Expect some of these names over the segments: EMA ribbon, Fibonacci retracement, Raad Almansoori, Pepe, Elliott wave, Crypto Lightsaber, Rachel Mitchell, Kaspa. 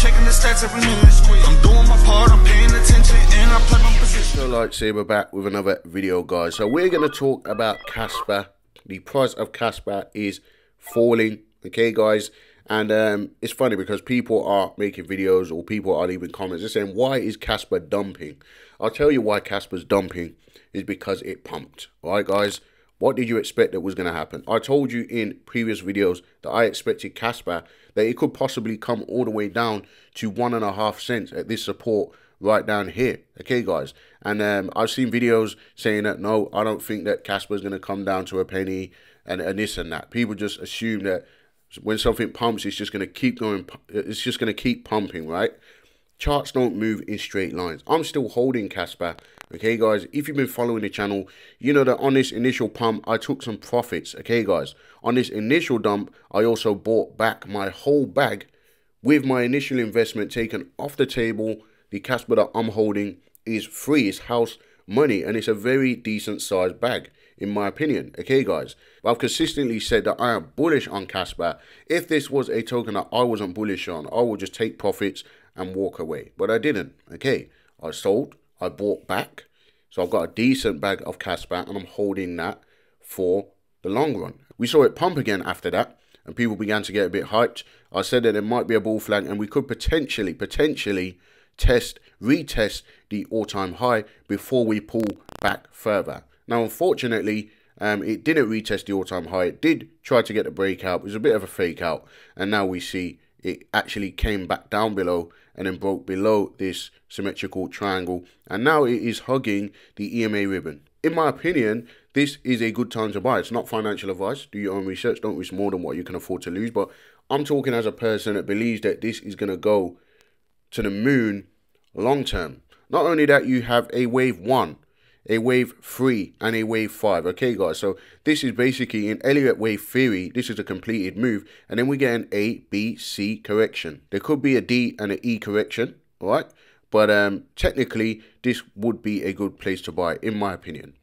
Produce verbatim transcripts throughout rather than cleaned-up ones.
checking the stats every minute. I'm doing my part, I'm paying attention, and I play my position. So Lightsaber back with another video, guys. So we're going to talk about Kaspa. The price of Kaspa is falling, okay, guys? And um, it's funny because people are making videos or people are leaving comments. They're saying, why is Kaspa dumping? I'll tell you why Kaspa's dumping is because it pumped. All right, guys? What did you expect that was going to happen? I told you in previous videos that I expected Kaspa, that it could possibly come all the way down to one and a half cents at this support right down here. Okay, guys? And um, I've seen videos saying that, no, I don't think that Kaspa is going to come down to a penny and, and this and that. People just assume that when something pumps, it's just going to keep going. It's just going to keep pumping, right? Charts don't move in straight lines. I'm still holding Kaspa. Okay, guys, if you've been following the channel, you know that on this initial pump, I took some profits. Okay, guys, on this initial dump, I also bought back my whole bag with my initial investment taken off the table. The Kaspa that I'm holding is free. It's house money, and it's a very decent sized bag, in my opinion. Okay, guys, I've consistently said that I am bullish on Kaspa. If this was a token that I wasn't bullish on, I would just take profits and walk away. But I didn't. Okay, I sold, I bought back, so I've got a decent bag of Kaspa, and I'm holding that for the long run. We saw it pump again after that, and people began to get a bit hyped. I said that there might be a bull flag, and we could potentially, potentially test, retest the all-time high before we pull back further. Now, unfortunately, um, it didn't retest the all-time high. It did try to get the breakout. It was a bit of a fake out. And now we see it actually came back down below and then broke below this symmetrical triangle. And now it is hugging the E M A ribbon. In my opinion, this is a good time to buy. It's not financial advice. Do your own research. Don't risk more than what you can afford to lose. But I'm talking as a person that believes that this is going to go to the moon long term. Not only that, you have a wave one, a wave three, and a wave five. Okay, guys, so this is basically in Elliott wave theory, this is a completed move, and then we get an A, B, C correction. There could be a D and an E correction, all right? But um, technically, this would be a good place to buy, in my opinion.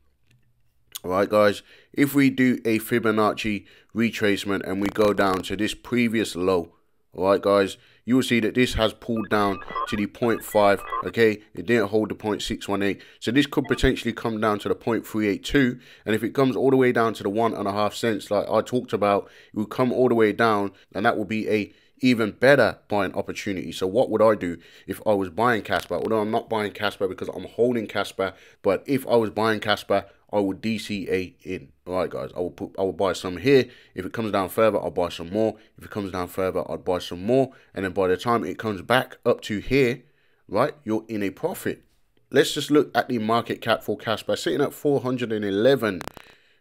All right, guys, if we do a Fibonacci retracement and we go down to this previous low, all right, guys, you will see that this has pulled down to the zero point five, okay? It didn't hold the zero point six one eight. So this could potentially come down to the zero point three eight two. And if it comes all the way down to the one and a half cents, like I talked about, it will come all the way down, and that will be a even better buying opportunity. So what would I do if I was buying Kaspa? Although I'm not buying Kaspa because I'm holding Kaspa, but if I was buying Kaspa, I would D C A in. All right, guys, I will put, I will buy some here. If it comes down further, I'll buy some more. If it comes down further, I'd buy some more. And then by the time it comes back up to here, right, you're in a profit. Let's just look at the market cap for Kaspa, sitting at four hundred eleven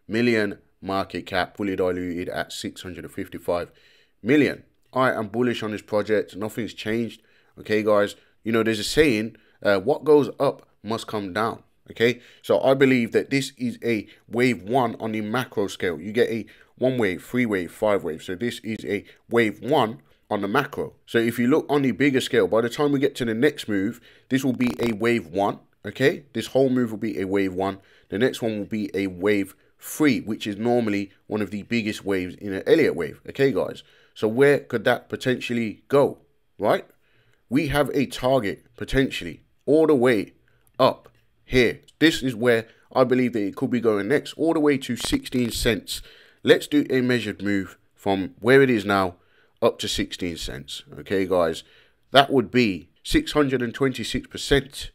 million market cap, fully diluted at six hundred fifty-five million. I am bullish on this project. Nothing's changed. Okay, guys, you know, there's a saying, uh, what goes up must come down. Okay, so I believe that this is a wave one on the macro scale. You get a one wave, three wave, five wave. So this is a wave one on the macro. So if you look on the bigger scale, by the time we get to the next move, this will be a wave one. Okay, this whole move will be a wave one. The next one will be a wave three, which is normally one of the biggest waves in an Elliott wave. Okay, guys, so where could that potentially go, right? We have a target potentially all the way up here. This is where I believe that it could be going next, all the way to sixteen cents. Let's do a measured move from where it is now up to sixteen cents. Okay, guys, that would be six hundred twenty-six percent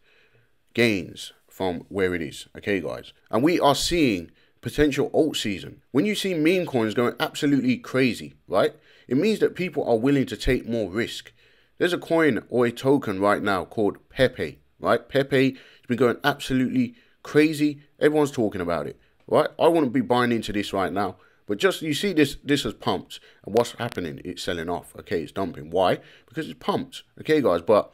gains from where it is. Okay, guys, and we are seeing potential alt season. When you see meme coins going absolutely crazy, right, it means that people are willing to take more risk. There's a coin or a token right now called Pepe, right? Pepe has been going absolutely crazy. Everyone's talking about it, right? I wouldn't be buying into this right now, but just, you see this, this has pumped, and what's happening? It's selling off, okay? It's dumping. Why? Because it's pumped, okay, guys? But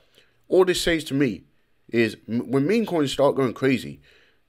all this says to me is when meme coins start going crazy,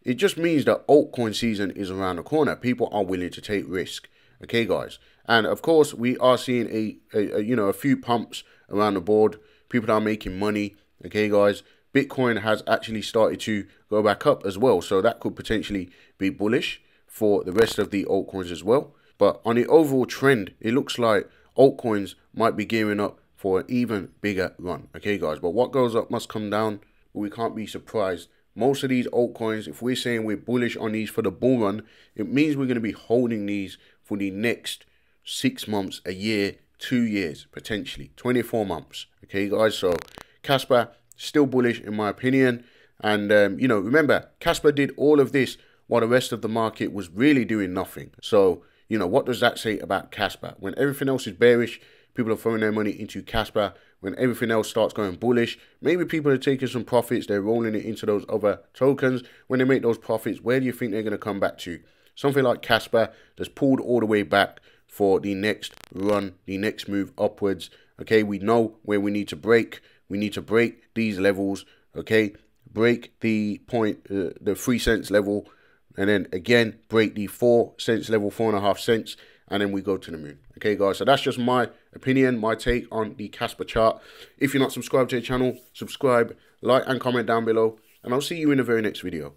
it just means that altcoin season is around the corner. People are willing to take risk, okay, guys? And of course, we are seeing a, a, a you know, a few pumps around the board. People are making money, okay, guys? Bitcoin has actually started to go back up as well. So that could potentially be bullish for the rest of the altcoins as well. But on the overall trend, it looks like altcoins might be gearing up for an even bigger run. Okay, guys, but what goes up must come down. We can't be surprised. Most of these altcoins, if we're saying we're bullish on these for the bull run, it means we're going to be holding these for the next six months, a year, two years, potentially twenty-four months. Okay, guys, so Kaspa, still bullish in my opinion. And, um, you know, remember, Kaspa did all of this while the rest of the market was really doing nothing. So, you know, what does that say about Kaspa? When everything else is bearish, people are throwing their money into Kaspa. When everything else starts going bullish, maybe people are taking some profits. They're rolling it into those other tokens. When they make those profits, where do you think they're going to come back to? Something like Kaspa that's pulled all the way back for the next run, the next move upwards. Okay, we know where we need to break. We need to break these levels. Okay, break the point, uh, the three cents level. And then again, break the four cents level, four and a half cents. And then we go to the moon. Okay, guys, so that's just my opinion, my take on the Kaspa chart. If you're not subscribed to the channel, subscribe, like, and comment down below. And I'll see you in the very next video.